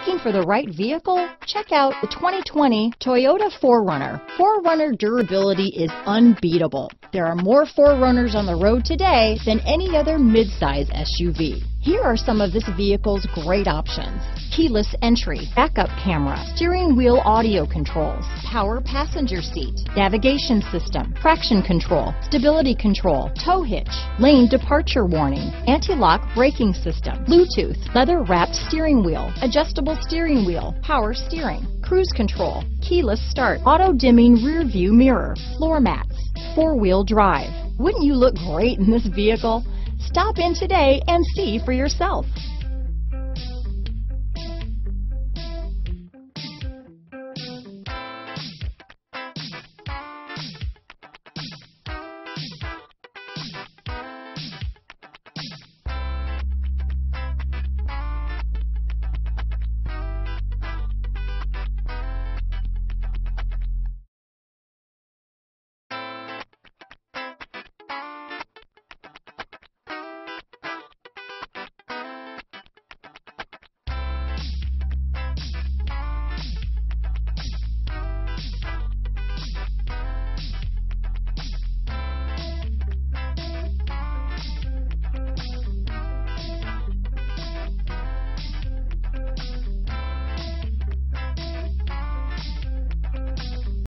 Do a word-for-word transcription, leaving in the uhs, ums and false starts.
Looking for the right vehicle? Check out the twenty twenty Toyota four runner. four runner durability is unbeatable. There are more four runners on the road today than any other midsize S U V. Here are some of this vehicle's great options: keyless entry, backup camera, steering wheel audio controls, power passenger seat, navigation system, traction control, stability control, tow hitch, lane departure warning, anti-lock braking system, Bluetooth, leather-wrapped steering wheel, adjustable steering wheel, power steering, cruise control, keyless start, auto-dimming rear view mirror, floor mats, four-wheel drive. Wouldn't you look great in this vehicle? Stop in today and see for yourself.